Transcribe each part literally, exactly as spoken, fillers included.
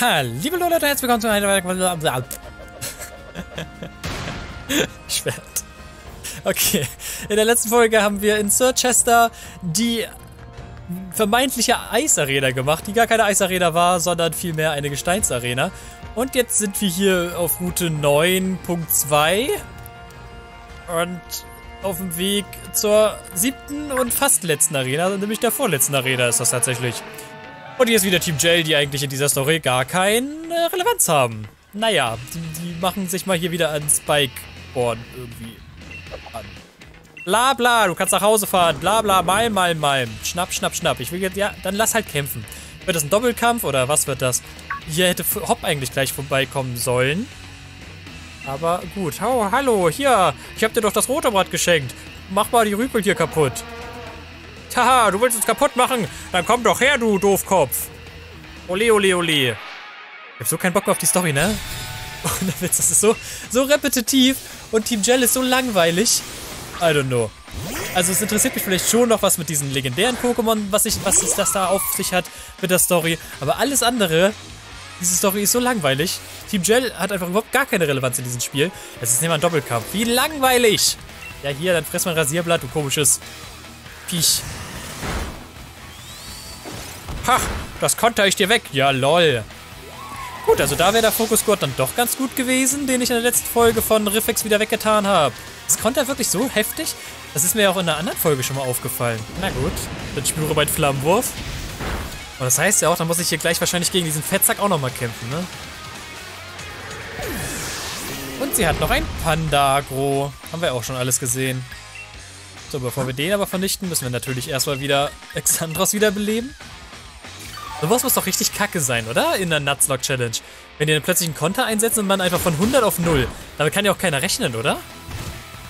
Hallo, liebe Leute, herzlich willkommen zu einer weiteren Schwert. Okay, in der letzten Folge haben wir in Surchester die vermeintliche Eisarena gemacht, die gar keine Eisarena war, sondern vielmehr eine Gesteinsarena. Und jetzt sind wir hier auf Route neun Punkt zwei und auf dem Weg zur siebten und fast letzten Arena, nämlich der vorletzten Arena ist das tatsächlich. Und hier ist wieder Team Gel, die eigentlich in dieser Story gar keine Relevanz haben. Naja, die, die machen sich mal hier wieder an Spikeborn irgendwie an. Bla bla, du kannst nach Hause fahren. Bla bla, mal, mal, mal. Schnapp, schnapp, schnapp. Ich will jetzt, ja, dann lass halt kämpfen. Wird das ein Doppelkampf oder was wird das? Hier hätte Hopp eigentlich gleich vorbeikommen sollen. Aber gut. Oh, hallo, hier. Ich hab dir doch das Rotorrad geschenkt. Mach mal die Rüpel hier kaputt. Haha, du willst uns kaputt machen? Dann komm doch her, du Doofkopf. Ole, ole, ole. Ich hab so keinen Bock mehr auf die Story, ne? Und der Witz, das ist so, so repetitiv und Team Gel ist so langweilig. I don't know. Also es interessiert mich vielleicht schon noch was mit diesen legendären Pokémon, was, ich, was ist das da auf sich hat mit der Story. Aber alles andere, diese Story ist so langweilig. Team Gel hat einfach überhaupt gar keine Relevanz in diesem Spiel. Es ist nicht mal ein Doppelkampf. Wie langweilig. Ja, hier, dann fress mal ein Rasierblatt, du komisches Piech. Ha, das konter ich dir weg. Ja, lol. Gut, also da wäre der Fokusgurt dann doch ganz gut gewesen, den ich in der letzten Folge von Riffex wieder weggetan habe. Das Konter wirklich so heftig? Das ist mir ja auch in einer anderen Folge schon mal aufgefallen. Na gut, dann spüre meinen Flammenwurf. Und das heißt ja auch, dann muss ich hier gleich wahrscheinlich gegen diesen Fettsack auch nochmal kämpfen, ne? Und sie hat noch ein Pandagro. Haben wir auch schon alles gesehen. So, bevor wir den aber vernichten, müssen wir natürlich erstmal wieder Exandros wiederbeleben. Sowas muss doch richtig kacke sein, oder? In der Nutzlock-Challenge. Wenn ihr dann plötzlich einen Konter einsetzt und man einfach von hundert auf null. Damit kann ja auch keiner rechnen, oder?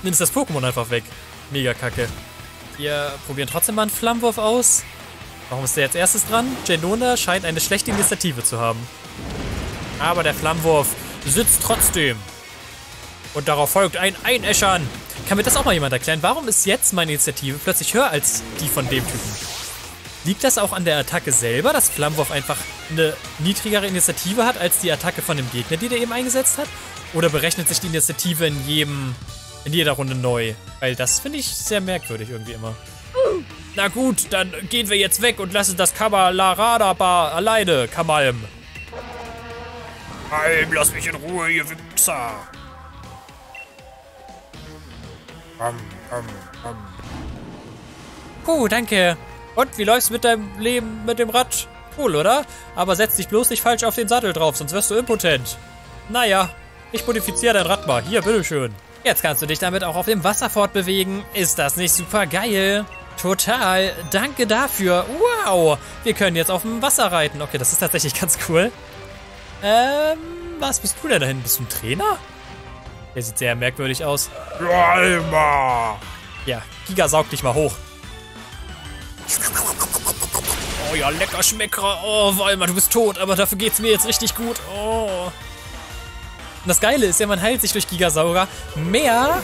Dann ist das Pokémon einfach weg. Mega kacke. Wir probieren trotzdem mal einen Flammenwurf aus. Warum ist der jetzt erstes dran? Jaynona scheint eine schlechte Initiative zu haben. Aber der Flammenwurf sitzt trotzdem. Und darauf folgt ein Einäschern. Kann mir das auch mal jemand erklären? Warum ist jetzt meine Initiative plötzlich höher als die von dem Typen? Liegt das auch an der Attacke selber, dass Flammenwurf einfach eine niedrigere Initiative hat als die Attacke von dem Gegner, die der eben eingesetzt hat? Oder berechnet sich die Initiative in jedem, in jeder Runde neu? Weil das finde ich sehr merkwürdig irgendwie immer. Na gut, dann gehen wir jetzt weg und lassen das Kamalaradaba alleine, Kamalm. Alm, lass mich in Ruhe, ihr Wichser. Um, um, um. Puh, danke. Und, wie läufst du mit deinem Leben mit dem Rad? Cool, oder? Aber setz dich bloß nicht falsch auf den Sattel drauf, sonst wirst du impotent. Naja, ich modifiziere dein Rad mal. Hier, bitteschön. Jetzt kannst du dich damit auch auf dem Wasser fortbewegen. Ist das nicht super geil? Total. Danke dafür. Wow. Wir können jetzt auf dem Wasser reiten. Okay, das ist tatsächlich ganz cool. Ähm, was bist du denn dahin? Bist du ein Trainer? Der sieht sehr merkwürdig aus. Walma. Ja, Giga, saug dich mal hoch. Oh ja, lecker Schmecker. Oh, Walma, du bist tot, aber dafür geht's mir jetzt richtig gut. Oh. Und das Geile ist ja, man heilt sich durch Giga-Sauger mehr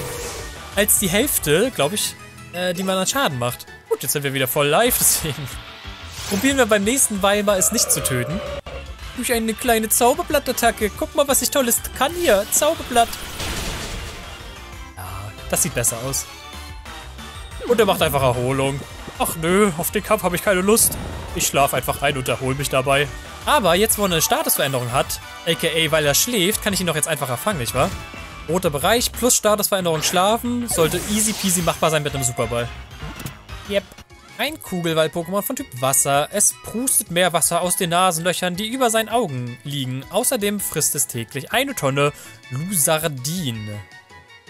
als die Hälfte, glaube ich, äh, die man an Schaden macht. Gut, jetzt sind wir wieder voll live, deswegen probieren wir beim nächsten Walma es nicht zu töten. Durch eine kleine Zauberblattattacke. Guck mal, was ich Tolles kann hier. Zauberblatt. Das sieht besser aus. Und er macht einfach Erholung. Ach nö, auf den Kampf habe ich keine Lust. Ich schlafe einfach ein und erhole mich dabei. Aber jetzt, wo er eine Statusveränderung hat, a k a weil er schläft, kann ich ihn doch jetzt einfacher fangen, nicht wahr? Roter Bereich plus Statusveränderung schlafen sollte easy peasy machbar sein mit einem Superball. Yep. Ein Kugelwald-Pokémon von Typ Wasser. Es prustet mehr Wasser aus den Nasenlöchern, die über seinen Augen liegen. Außerdem frisst es täglich eine Tonne Lusardin.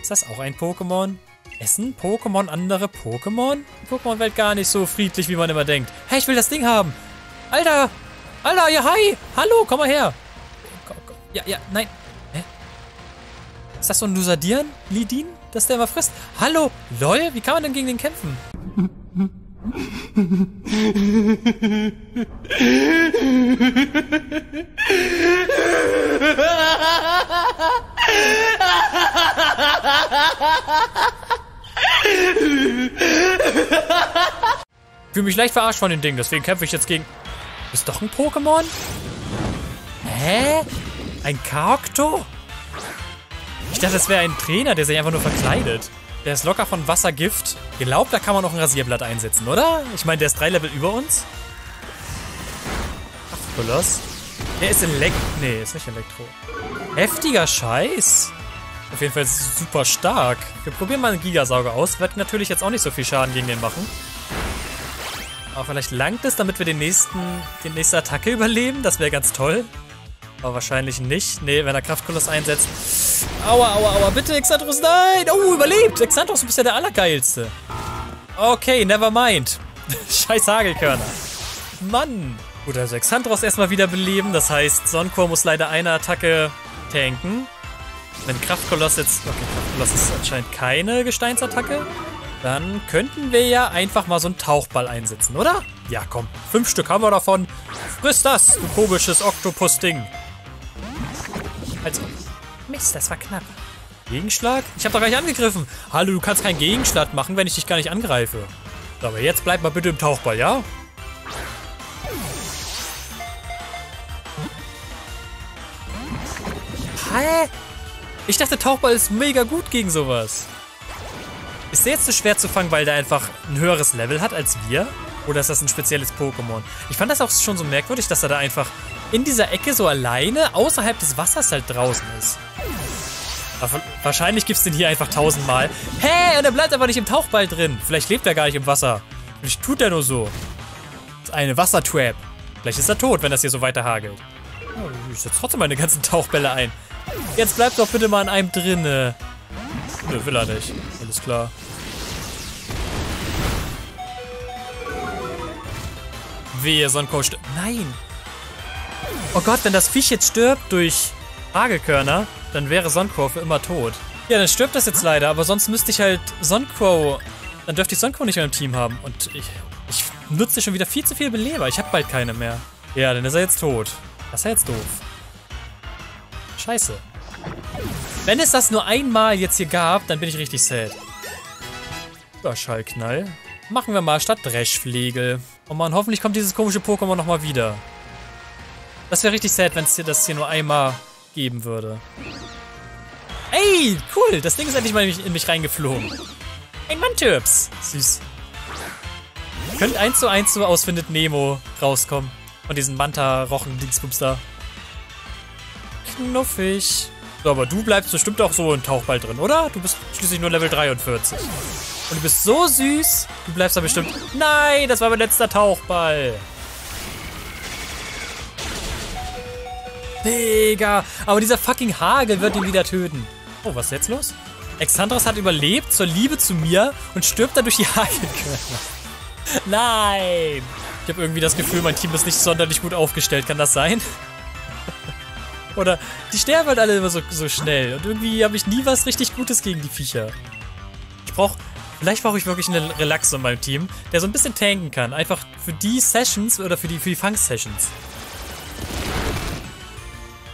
Ist das auch ein Pokémon? Essen Pokémon andere Pokémon? Pokémon-Welt gar nicht so friedlich, wie man immer denkt. Hey, ich will das Ding haben. Alter! Alter, ja, hi! Hallo, komm mal her! Ja, ja, nein. Hä? Ist das so ein Lusadin? Lidin? Dass der immer frisst? Hallo? Lol, wie kann man denn gegen den kämpfen? Ich fühle mich leicht verarscht von den Dingen, deswegen kämpfe ich jetzt gegen... Ist doch ein Pokémon? Hä? Hä? Ein Karocto? Ich dachte, das wäre ein Trainer, der sich einfach nur verkleidet. Der ist locker von Wassergift. Glaubt, da kann man noch ein Rasierblatt einsetzen, oder? Ich meine, der ist drei Level über uns. Ach, Koloss. Der ist Elekt... Nee, ist nicht Elektro. Heftiger Scheiß. Auf jeden Fall super stark. Wir probieren mal einen Giga-Sauger aus. Wird natürlich jetzt auch nicht so viel Schaden gegen den machen. Aber vielleicht langt es, damit wir den nächsten, die nächste Attacke überleben. Das wäre ganz toll. Aber wahrscheinlich nicht. Nee, wenn er Kraftkoloss einsetzt. Aua, aua, aua. Bitte, Exandros, nein. Oh, überlebt. Exandros, du bist ja der Allergeilste. Okay, never mind. Scheiß Hagelkörner. Mann. Gut, also Exandros erstmal wieder beleben. Das heißt, Sonkor muss leider eine Attacke tanken. Wenn Kraftkoloss jetzt... Okay, Kraftkoloss ist anscheinend keine Gesteinsattacke. Dann könnten wir ja einfach mal so einen Tauchball einsetzen, oder? Ja, komm. Fünf Stück haben wir davon. Friss das, du komisches Oktopus-Ding. Also, Mist, das war knapp. Gegenschlag? Ich habe doch gar nicht angegriffen. Hallo, du kannst keinen Gegenschlag machen, wenn ich dich gar nicht angreife. So, aber jetzt bleib mal bitte im Tauchball, ja? Hä? Ich dachte, Tauchball ist mega gut gegen sowas. Ist der jetzt so schwer zu fangen, weil der einfach ein höheres Level hat als wir? Oder ist das ein spezielles Pokémon? Ich fand das auch schon so merkwürdig, dass er da einfach in dieser Ecke so alleine außerhalb des Wassers halt draußen ist. Aber wahrscheinlich gibt es den hier einfach tausendmal. Hä, und er bleibt aber nicht im Tauchball drin. Vielleicht lebt er gar nicht im Wasser. Vielleicht tut er nur so. Das ist eine Wassertrap. Vielleicht ist er tot, wenn das hier so weiter hagelt. Oh, ich setze trotzdem meine ganzen Tauchbälle ein. Jetzt bleibt doch bitte mal in einem drin. Nö, will er nicht. Alles klar. Wehe, Sonko stirbt. Nein! Oh Gott, wenn das Viech jetzt stirbt durch Hagelkörner, dann wäre Sonko für immer tot. Ja, dann stirbt das jetzt leider, aber sonst müsste ich halt Sonko... Dann dürfte ich Sonko nicht mehr im Team haben. Und ich, ich nutze schon wieder viel zu viel Beleber. Ich habe bald keine mehr. Ja, dann ist er jetzt tot. Das ist ja jetzt doof. Scheiße. Wenn es das nur einmal jetzt hier gab, dann bin ich richtig sad. Überschallknall. Machen wir mal statt Dreschflegel. Oh man, hoffentlich kommt dieses komische Pokémon nochmal wieder. Das wäre richtig sad, wenn es hier das hier nur einmal geben würde. Ey, cool. Das Ding ist endlich mal in mich reingeflogen. Ein Mantirps. Süß. Könnt eins zu eins so aus Findet Nemo rauskommen. Von diesen Manta-Rochen-Dingsbums da. Knuffig. So, aber du bleibst bestimmt auch so im Tauchball drin, oder? Du bist schließlich nur Level dreiundvierzig. Und du bist so süß. Du bleibst da bestimmt... Nein, das war mein letzter Tauchball. Digga. Aber dieser fucking Hagel wird ihn wieder töten. Oh, was ist jetzt los? Exandros hat überlebt zur Liebe zu mir und stirbt dann durch die Hagelkörner. Nein. Ich habe irgendwie das Gefühl, mein Team ist nicht sonderlich gut aufgestellt. Kann das sein? Oder die sterben halt alle immer so, so schnell. Und irgendwie habe ich nie was richtig Gutes gegen die Viecher. Ich brauche, vielleicht brauche ich wirklich einen Relaxer in meinem Team, der so ein bisschen tanken kann. Einfach für die Sessions oder für die, für die Fang-Sessions.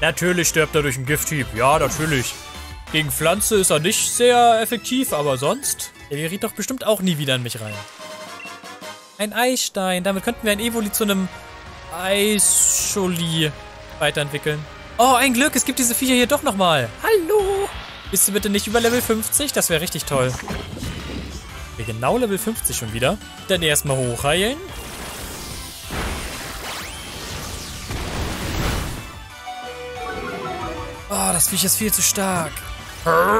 Natürlich stirbt er durch einen Gifthieb. Ja, natürlich. Gegen Pflanze ist er nicht sehr effektiv, aber sonst... Er geriet doch bestimmt auch nie wieder in mich rein. Ein Eisstein. Damit könnten wir ein Evoli zu einem Eisscholi weiterentwickeln. Oh, ein Glück, es gibt diese Viecher hier doch nochmal. Hallo. Bist du bitte nicht über Level fünfzig? Das wäre richtig toll. Wir genau Level fünfzig schon wieder. Dann erstmal hochheilen. Oh, das Viech ist viel zu stark.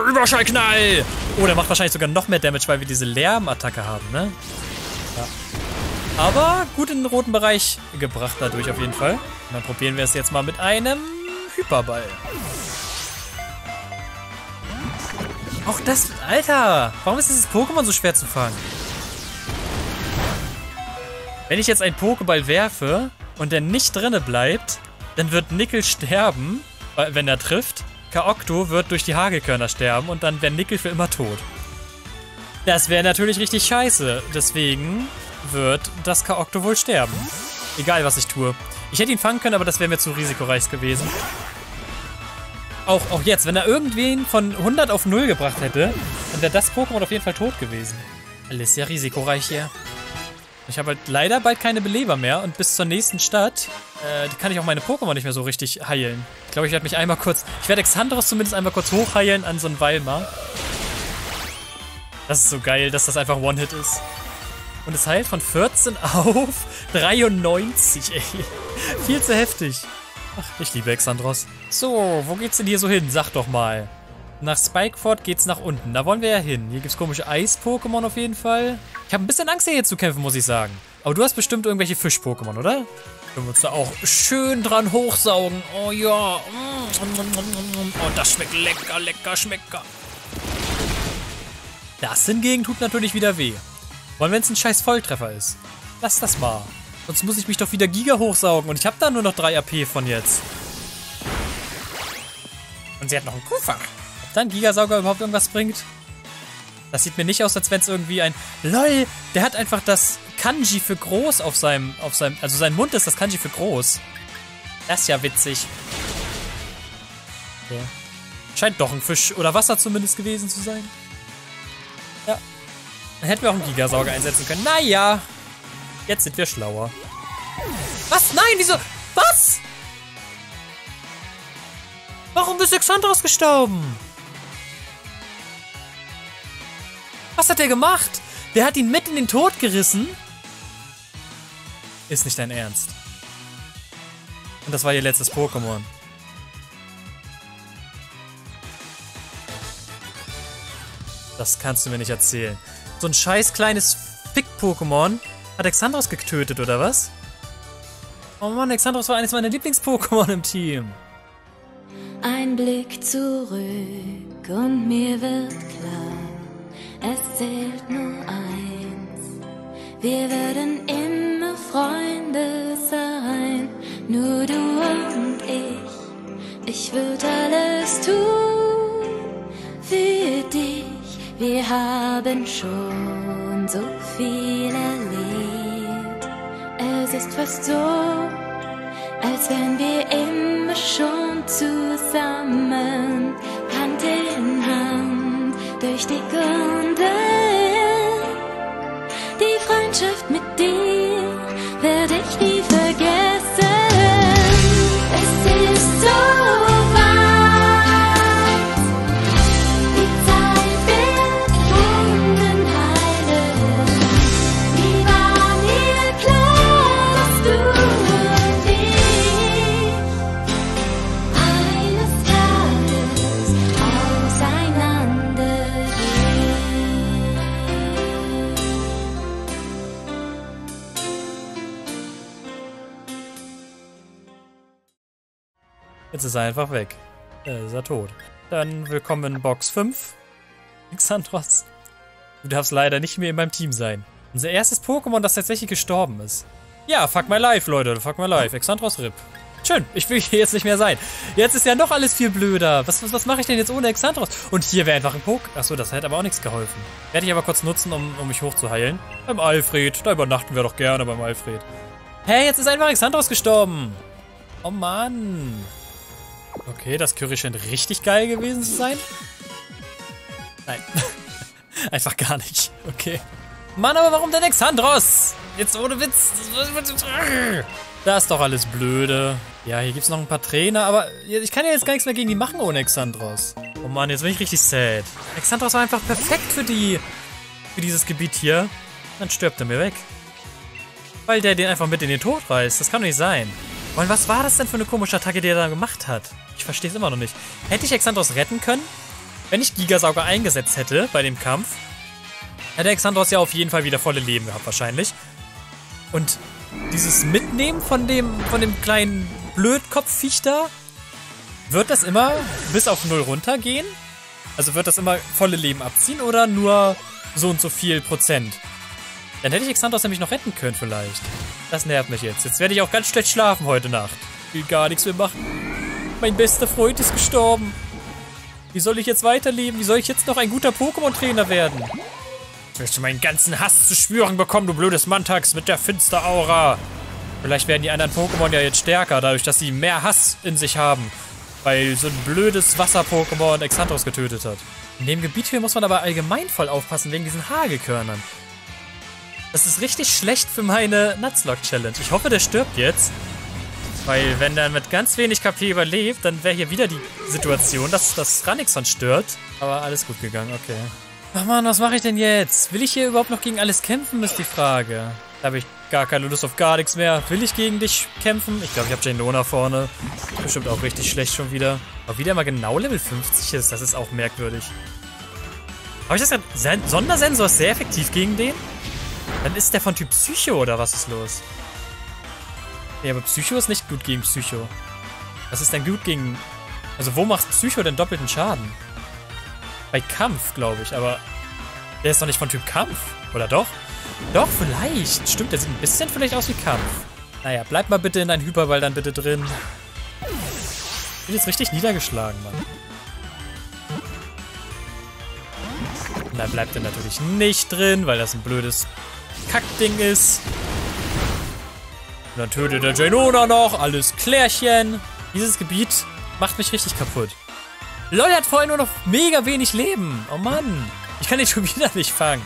Überschallknall. Oh, der macht wahrscheinlich sogar noch mehr Damage, weil wir diese Lärmattacke haben, ne? Ja. Aber gut in den roten Bereich gebracht dadurch auf jeden Fall. Und dann probieren wir es jetzt mal mit einem... Hyperball. Auch das, Alter! Warum ist dieses Pokémon so schwer zu fangen? Wenn ich jetzt einen Pokéball werfe und der nicht drinne bleibt, dann wird Nickel sterben, wenn er trifft. Karocto wird durch die Hagelkörner sterben und dann wäre Nickel für immer tot. Das wäre natürlich richtig scheiße. Deswegen wird das Karocto wohl sterben. Egal, was ich tue. Ich hätte ihn fangen können, aber das wäre mir zu risikoreich gewesen. Auch, auch jetzt, wenn er irgendwen von hundert auf null gebracht hätte, dann wäre das Pokémon auf jeden Fall tot gewesen. Alles sehr risikoreich hier. Ich habe halt leider bald keine Beleber mehr und bis zur nächsten Stadt äh, kann ich auch meine Pokémon nicht mehr so richtig heilen. Ich glaube, ich werde mich einmal kurz... Ich werde Exandros zumindest einmal kurz hochheilen an so einen Walma. Das ist so geil, dass das einfach One-Hit ist. Und es heilt von vierzehn auf dreiundneunzig, ey. Viel zu heftig. Ach, ich liebe Exandros. So, wo geht's denn hier so hin? Sag doch mal. Nach Spikeford geht's nach unten. Da wollen wir ja hin. Hier gibt's komische Eis-Pokémon auf jeden Fall. Ich habe ein bisschen Angst, hier, hier zu kämpfen, muss ich sagen. Aber du hast bestimmt irgendwelche Fisch-Pokémon, oder? Können wir uns da auch schön dran hochsaugen. Oh ja. Oh, das schmeckt lecker, lecker, schmecker. Das hingegen tut natürlich wieder weh. Vor allem, wenn es ein scheiß Volltreffer ist. Lass das mal. Sonst muss ich mich doch wieder Giga hochsaugen. Und ich habe da nur noch drei A P von jetzt. Und sie hat noch einen Kufa. Ob dann Giga-Sauger überhaupt irgendwas bringt? Das sieht mir nicht aus, als wenn es irgendwie ein... LOL, der hat einfach das Kanji für groß auf seinem... auf seinem, also sein Mund ist das Kanji für groß. Das ist ja witzig. Okay. Scheint doch ein Fisch oder Wasser zumindest gewesen zu sein. Ja. Dann hätten wir auch einen Gigasauger einsetzen können. Naja, jetzt sind wir schlauer. Was? Nein, wieso? Was? Warum ist Exandros gestorben? Was hat der gemacht? Der hat ihn mit in den Tod gerissen? Ist nicht dein Ernst. Und das war ihr letztes Pokémon. Das kannst du mir nicht erzählen. So ein scheiß kleines Fick-Pokémon hat Exandros getötet, oder was? Oh Mann, Exandros war eines meiner Lieblings-Pokémon im Team. Ein Blick zurück und mir wird klar. Es zählt nur eins, wir werden immer Freunde sein, nur du und ich, ich würde alles tun für dich, wir haben schon so viel erlebt, es ist fast so, als wären wir immer schon zusammen, Hand in Hand. Durch dick und dünn, die Freundschaft mit dir werde ich nie vergessen. Es ist so weit, die Zeit wird Wunden heilen. Wie war mir klar, dass du und ich eines Tages auseinander. Jetzt ist er einfach weg. Äh, ist er tot. Dann willkommen in Box fünf. Exandros. Du darfst leider nicht mehr in meinem Team sein. Unser erstes Pokémon, das tatsächlich gestorben ist. Ja, fuck my life, Leute. Fuck my life. Exandros R I P. Schön, ich will hier jetzt nicht mehr sein. Jetzt ist ja noch alles viel blöder. Was, was, was mache ich denn jetzt ohne Exandros? Und hier wäre einfach ein Pok... Achso, das hätte aber auch nichts geholfen. Werde ich aber kurz nutzen, um, um mich hochzuheilen. Beim Alfred. Da übernachten wir doch gerne beim Alfred. Hey, jetzt ist einfach Exandros gestorben. Oh Mann. Okay, das Curry scheint richtig geil gewesen zu sein. Nein. Einfach gar nicht. Okay. Mann, aber warum denn Exandros? Jetzt ohne Witz. Das ist doch alles blöde. Ja, hier gibt es noch ein paar Trainer, aber ich kann ja jetzt gar nichts mehr gegen die machen ohne Exandros. Oh Mann, jetzt bin ich richtig sad. Exandros war einfach perfekt für die... für dieses Gebiet hier. Dann stirbt er mir weg. Weil der den einfach mit in den Tod reißt. Das kann doch nicht sein. Und was war das denn für eine komische Attacke, die er da gemacht hat? Ich verstehe es immer noch nicht. Hätte ich Exandros retten können? Wenn ich Gigasauger eingesetzt hätte bei dem Kampf, hätte Exandros ja auf jeden Fall wieder volle Leben gehabt wahrscheinlich. Und dieses Mitnehmen von dem, von dem kleinen Blödkopfviech da, wird das immer bis auf null runtergehen? Also wird das immer volle Leben abziehen oder nur so und so viel Prozent? Dann hätte ich Exandros nämlich noch retten können vielleicht. Das nervt mich jetzt. Jetzt werde ich auch ganz schlecht schlafen heute Nacht. Ich will gar nichts mehr machen. Mein bester Freund ist gestorben. Wie soll ich jetzt weiterleben? Wie soll ich jetzt noch ein guter Pokémon-Trainer werden? Jetzt wirst du meinen ganzen Hass zu spüren bekommen, du blödes Mantax mit der Finsteraura. Vielleicht werden die anderen Pokémon ja jetzt stärker, dadurch, dass sie mehr Hass in sich haben. Weil so ein blödes Wasser-Pokémon Exandros getötet hat. In dem Gebiet hier muss man aber allgemein voll aufpassen wegen diesen Hagelkörnern. Das ist richtig schlecht für meine Nutzlock-Challenge. Ich hoffe, der stirbt jetzt. Weil wenn er mit ganz wenig K P überlebt, dann wäre hier wieder die Situation, dass das Ranixon stirbt. Aber alles gut gegangen, okay. Ach man, was mache ich denn jetzt? Will ich hier überhaupt noch gegen alles kämpfen, ist die Frage. Da habe ich gar keine Lust auf gar nichts mehr. Will ich gegen dich kämpfen? Ich glaube, ich habe Jaynona vorne. Bestimmt auch richtig schlecht schon wieder. Aber wie der mal genau Level fünfzig ist, das ist auch merkwürdig. Habe ich das gerade... Sondersensor ist sehr effektiv gegen den? Dann ist der von Typ Psycho oder was ist los? Nee, aber Psycho ist nicht gut gegen Psycho. Was ist denn gut gegen... Also wo macht Psycho denn doppelten Schaden? Bei Kampf, glaube ich, aber... Der ist doch nicht von Typ Kampf, oder doch? Doch, vielleicht. Stimmt, der sieht ein bisschen vielleicht aus wie Kampf. Naja, bleib mal bitte in dein Hyperball dann bitte drin. Ich bin jetzt richtig niedergeschlagen, Mann. Und dann bleibt er natürlich nicht drin, weil das ein blödes Kackding ist. Und dann tötet der Jaynona noch. Alles klärchen. Dieses Gebiet macht mich richtig kaputt. Lol, hat vorhin nur noch mega wenig Leben. Oh Mann. Ich kann den schon wieder nicht fangen.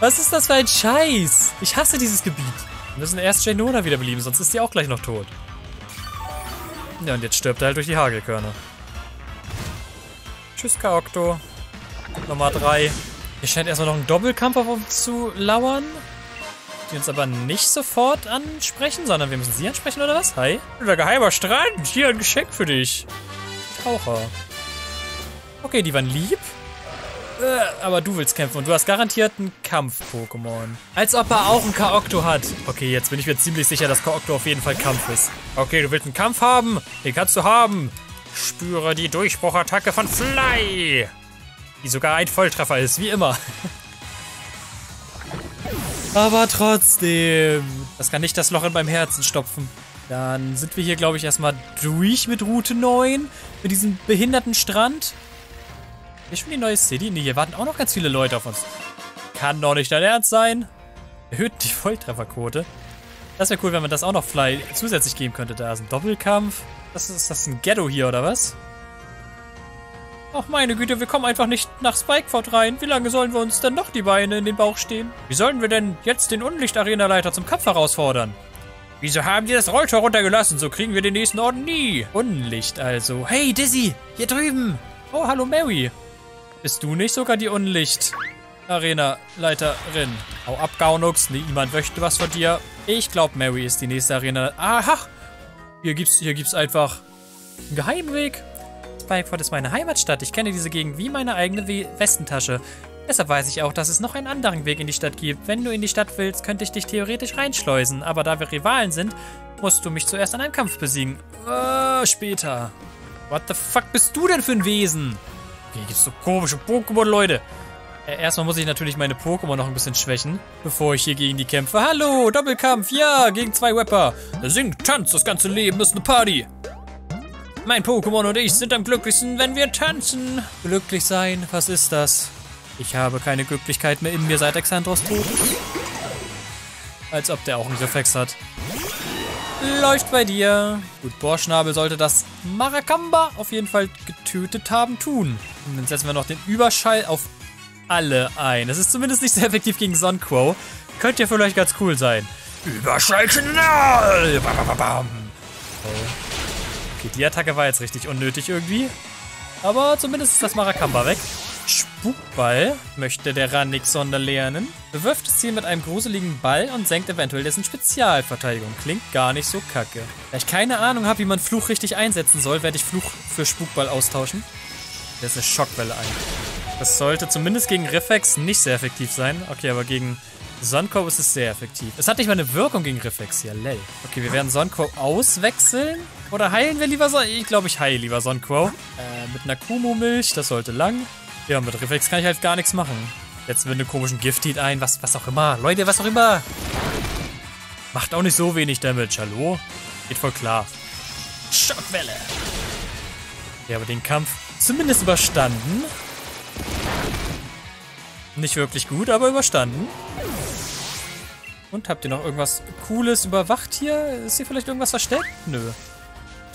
Was ist das für ein Scheiß? Ich hasse dieses Gebiet. Wir müssen erst Jaynona wieder belieben, sonst ist die auch gleich noch tot. Ja, und jetzt stirbt er halt durch die Hagelkörner. Tschüss, Karocto. Nummer drei. Hier scheint erstmal noch ein Doppelkampf auf uns zu lauern. Die uns aber nicht sofort ansprechen, sondern wir müssen sie ansprechen, oder was? Hi. Oder geheimer Strand. Hier ein Geschenk für dich. Taucher. Okay, die waren lieb. Aber du willst kämpfen und du hast garantiert einen Kampf-Pokémon. Als ob er auch einen Karocto hat. Okay, jetzt bin ich mir ziemlich sicher, dass Karocto auf jeden Fall Kampf ist. Okay, du willst einen Kampf haben? Den kannst du haben. Spüre die Durchbruchattacke von Fly. Die sogar ein Volltreffer ist, wie immer. Aber trotzdem. Das kann nicht das Loch in meinem Herzen stopfen. Dann sind wir hier, glaube ich, erstmal durch mit Route neun. Mit diesem behinderten Strand. Hier schon die neue City? Nee, hier warten auch noch ganz viele Leute auf uns. Kann doch nicht dein Ernst sein. Erhöht die Volltrefferquote. Das wäre cool, wenn man das auch noch Fly zusätzlich geben könnte. Da ist ein Doppelkampf. Das ist, ist das ein Ghetto hier, oder was? Ach meine Güte, wir kommen einfach nicht nach Spikeford rein. Wie lange sollen wir uns denn noch die Beine in den Bauch stehen? Wie sollen wir denn jetzt den Unlicht-Arena-Leiter zum Kampf herausfordern? Wieso haben die das Rolltor runtergelassen? So kriegen wir den nächsten Orden nie. Unlicht also. Hey, Dizzy, hier drüben. Oh, hallo, Mary. Bist du nicht sogar die Unlicht-Arena-Leiterin? Hau ab, Gaunux. Niemand möchte was von dir. Ich glaube, Mary ist die nächste Arena. Aha! Hier gibt's, hier gibt's einfach einen Geheimweg. Spikeford ist meine Heimatstadt. Ich kenne diese Gegend wie meine eigene We Westentasche. Deshalb weiß ich auch, dass es noch einen anderen Weg in die Stadt gibt. Wenn du in die Stadt willst, könnte ich dich theoretisch reinschleusen. Aber da wir Rivalen sind, musst du mich zuerst an einem Kampf besiegen. Äh, später. What the fuck bist du denn für ein Wesen? Hier gibt es so komische Pokémon, Leute. Äh, erstmal muss ich natürlich meine Pokémon noch ein bisschen schwächen, bevor ich hier gegen die kämpfe. Hallo, Doppelkampf, ja, gegen zwei Wepper. Sing, tanz, das ganze Leben ist eine Party. Mein Pokémon und ich sind am glücklichsten, wenn wir tanzen. Glücklich sein, was ist das? Ich habe keine Glücklichkeit mehr in mir seit Exandros Tod. Als ob der auch einen Reflex hat. Läuft bei dir. Gut, Bohrschnabel sollte das Maracamba auf jeden Fall getötet haben tun. Und jetzt setzen wir noch den Überschall auf alle ein. Das ist zumindest nicht sehr effektiv gegen Suncrow. Könnte ja vielleicht ganz cool sein. Überschallknall! Okay. Okay, die Attacke war jetzt richtig unnötig irgendwie. Aber zumindest ist das Maracamba weg. Spukball möchte der Ranixon lernen. Bewirft das Ziel mit einem gruseligen Ball und senkt eventuell dessen Spezialverteidigung. Klingt gar nicht so kacke. Da ich keine Ahnung habe, wie man Fluch richtig einsetzen soll, werde ich Fluch für Spukball austauschen. Das ist Schockbälle ein. Das sollte zumindest gegen Reflex nicht sehr effektiv sein. Okay, aber gegen Suncow ist es sehr effektiv. Es hat nicht mal eine Wirkung gegen Reflex hier, lell. Okay, wir werden Suncow auswechseln. Oder heilen wir lieber Suncow? Ich glaube, ich heile lieber Suncow. Äh, mit einer Kumo-Milch, das sollte lang. Ja, mit Reflex kann ich halt gar nichts machen. Jetzt mit einem komischen Gifted ein, was, was auch immer. Leute, was auch immer. Macht auch nicht so wenig Damage, hallo? Geht voll klar. Schockwelle. Ja, aber den Kampf zumindest überstanden. Nicht wirklich gut, aber überstanden. Und habt ihr noch irgendwas Cooles überwacht hier? Ist hier vielleicht irgendwas versteckt? Nö.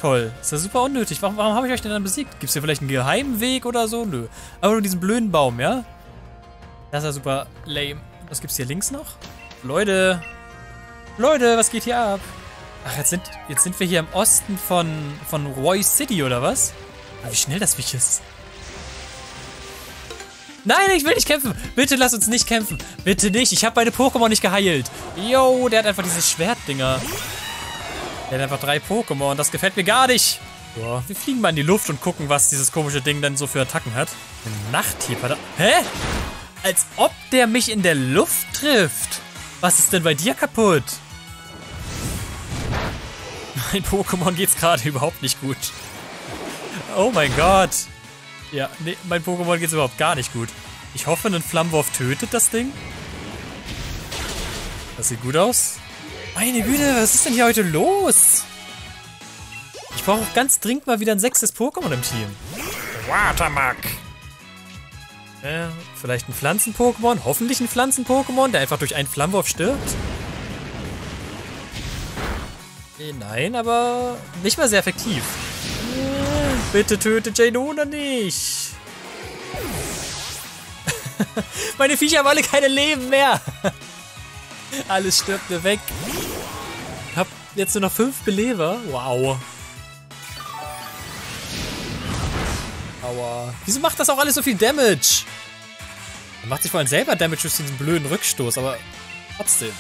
Toll. Ist ja super unnötig. Warum, warum habe ich euch denn dann besiegt? Gibt es hier vielleicht einen geheimen Weg oder so? Nö. Aber nur diesen blöden Baum, ja? Das ist ja super lame. Was gibt's hier links noch? Leute! Leute, was geht hier ab? Ach, jetzt sind, jetzt sind wir hier im Osten von, von Roy City, oder was? Wie schnell das Viech ist. Nein, ich will nicht kämpfen. Bitte lass uns nicht kämpfen. Bitte nicht. Ich habe meine Pokémon nicht geheilt. Yo, der hat einfach diese Schwertdinger. Der hat einfach drei Pokémon. Das gefällt mir gar nicht. Boah, wir fliegen mal in die Luft und gucken, was dieses komische Ding dann so für Attacken hat. Nachthieb hat er. Hä? Als ob der mich in der Luft trifft. Was ist denn bei dir kaputt? Mein Pokémon geht's gerade überhaupt nicht gut. Oh mein Gott. Ja, nee, mein Pokémon geht's überhaupt gar nicht gut. Ich hoffe, ein Flammenwurf tötet das Ding. Das sieht gut aus. Meine Güte, was ist denn hier heute los? Ich brauche ganz dringend mal wieder ein sechstes Pokémon im Team. Watermark. Äh, vielleicht ein Pflanzen-Pokémon. Hoffentlich ein Pflanzen-Pokémon, der einfach durch einen Flammenwurf stirbt. Nee, nein, aber nicht mal sehr effektiv. Bitte töte Jaynona nicht. Meine Viecher haben alle keine Leben mehr. Alles stirbt mir weg. Ich hab jetzt nur noch fünf Beleber. Wow. Aua. Wieso macht das auch alles so viel Damage? Er macht sich vor allem selber Damage durch diesen blöden Rückstoß, aber trotzdem.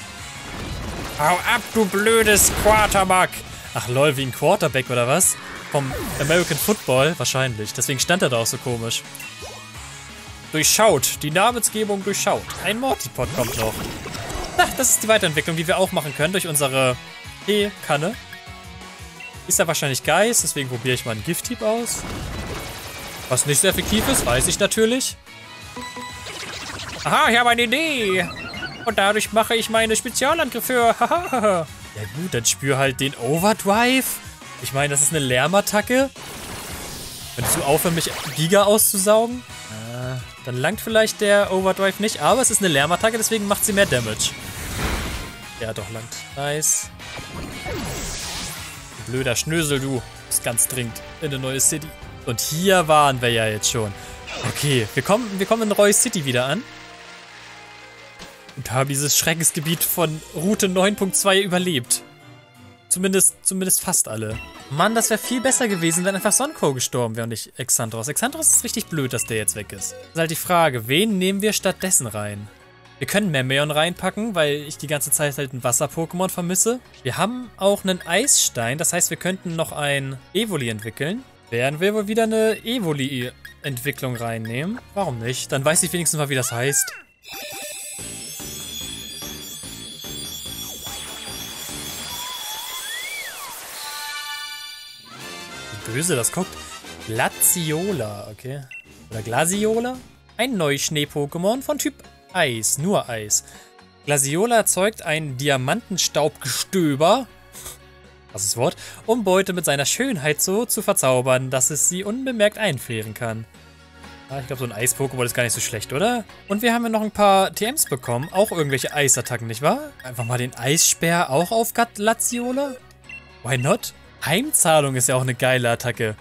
Hau ab, du blödes Quarterback. Ach lol, wie ein Quarterback oder was? Vom American Football? Wahrscheinlich. Deswegen stand er da auch so komisch. Durchschaut. Die Namensgebung durchschaut. Ein Mortipod kommt noch. Na, das ist die Weiterentwicklung, die wir auch machen können durch unsere E-Kanne. Ist da wahrscheinlich Geist, deswegen probiere ich mal einen Gifthieb aus. Was nicht sehr effektiv ist, weiß ich natürlich. Aha, ich habe eine Idee. Und dadurch mache ich meine Spezialangriffe. Ja gut, dann spür halt den Overdrive. Ich meine, das ist eine Lärmattacke. Könntest du aufhören, mich Giga auszusaugen? Äh, dann langt vielleicht der Overdrive nicht, aber es ist eine Lärmattacke, deswegen macht sie mehr Damage. Ja, doch, langt. Nice. Blöder Schnösel, du. Ist ganz dringend in eine neue City. Und hier waren wir ja jetzt schon. Okay, wir kommen, wir kommen in Roy City wieder an. Und haben dieses Schreckensgebiet von Route neun Punkt zwei überlebt. Zumindest, zumindest fast alle. Mann, das wäre viel besser gewesen, wenn einfach Sonko gestorben wäre und nicht Exandros. Exandros ist richtig blöd, dass der jetzt weg ist. Das ist halt die Frage, wen nehmen wir stattdessen rein? Wir können Memeon reinpacken, weil ich die ganze Zeit halt ein Wasser-Pokémon vermisse. Wir haben auch einen Eisstein, das heißt, wir könnten noch ein Evoli entwickeln. Werden wir wohl wieder eine Evoli-Entwicklung reinnehmen? Warum nicht? Dann weiß ich wenigstens mal, wie das heißt. Böse, das guckt. Glaciola, okay. Oder Glaciola? Ein neues Schnee-Pokémon von Typ Eis, nur Eis. Glaciola erzeugt einen Diamantenstaubgestöber, das ist das Wort, um Beute mit seiner Schönheit so zu verzaubern, dass es sie unbemerkt einfrieren kann. Ah, ich glaube, so ein Eis-Pokémon ist gar nicht so schlecht, oder? Und wir haben ja noch ein paar T Ms bekommen, auch irgendwelche Eisattacken, nicht wahr? Einfach mal den Eissperr auch auf Glaciola? Why not? Heimzahlung ist ja auch eine geile Attacke.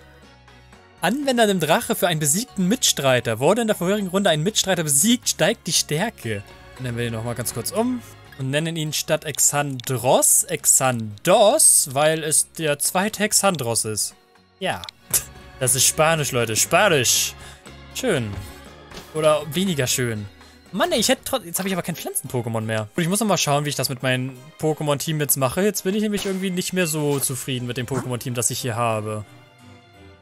Anwender dem Drache für einen besiegten Mitstreiter. Wurde in der vorherigen Runde ein Mitstreiter besiegt, steigt die Stärke. Nennen wir ihn nochmal ganz kurz um. Und nennen ihn statt Exandros Exandos, weil es der zweite Exandros ist. Ja. Das ist Spanisch, Leute. Spanisch. Schön. Oder weniger schön. Mann, ich hätte trotzdem. Jetzt habe ich aber kein Pflanzen-Pokémon mehr. Und ich muss nochmal schauen, wie ich das mit meinem Pokémon-Team jetzt mache. Jetzt bin ich nämlich irgendwie nicht mehr so zufrieden mit dem Pokémon-Team, das ich hier habe.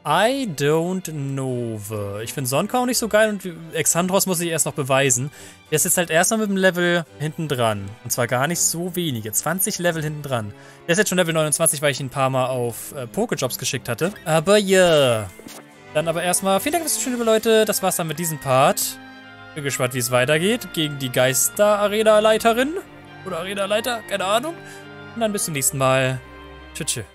I don't know. Ich finde Sonka auch nicht so geil und Exandros muss ich erst noch beweisen. Der ist jetzt halt erst noch mit dem Level hinten dran. Und zwar gar nicht so wenige. zwanzig Level hinten dran. Der ist jetzt schon Level neunundzwanzig, weil ich ihn ein paar Mal auf äh, Pokejobs geschickt hatte. Aber ja. Yeah. Dann aber erstmal. Vielen Dank fürs Zuschauen, liebe Leute. Das war's dann mit diesem Part. Bin gespannt, wie es weitergeht gegen die Geister-Arena-Leiterin. Oder Arena-Leiter, keine Ahnung. Und dann bis zum nächsten Mal. Tschüss.